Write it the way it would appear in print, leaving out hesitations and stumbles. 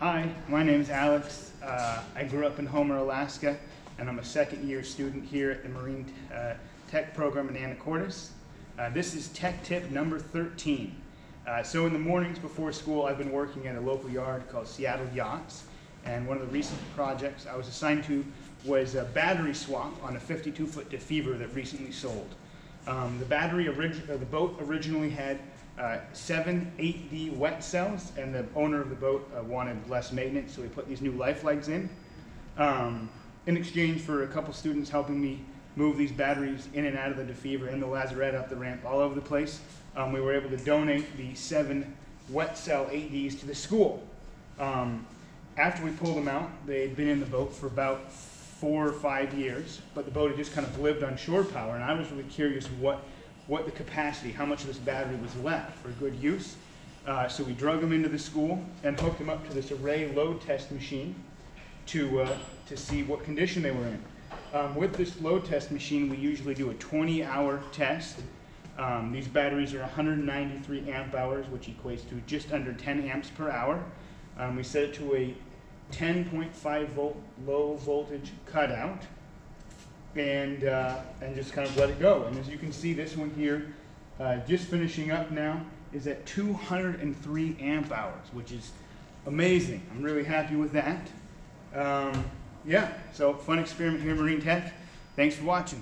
Hi, my name is Alex. I grew up in Homer, Alaska, and I'm a second-year student here at the Marine Tech program in Anacortes. This is tech tip number 13. So in the mornings before school, I've been working at a local yard called Seattle Yachts, and one of the recent projects I was assigned to was a battery swap on a 52-foot DeFever that recently sold. The boat originally had 7 8D wet cells, and the owner of the boat wanted less maintenance, so we put these new lifelegs in exchange for a couple students helping me move these batteries in and out of the DeFever and the lazarette up the ramp all over the place. We were able to donate the 7 wet cell 8Ds to the school. After we pulled them out, they had been in the boat for about 4 or 5 years, but the boat had just kind of lived on shore power, and I was really curious what the capacity, how much of this battery was left for good use. So we drug them into the school and hooked them up to this array load test machine to see what condition they were in. With this load test machine, we usually do a 20-hour test. These batteries are 193 amp hours, which equates to just under 10 amps per hour. We set it to a 10.5 volt low voltage cutout, and just kind of let it go. And as you can see, this one here, just finishing up now, is at 203 amp hours, which is amazing. I'm really happy with that. Yeah, so fun experiment here at Marine Tech. Thanks for watching.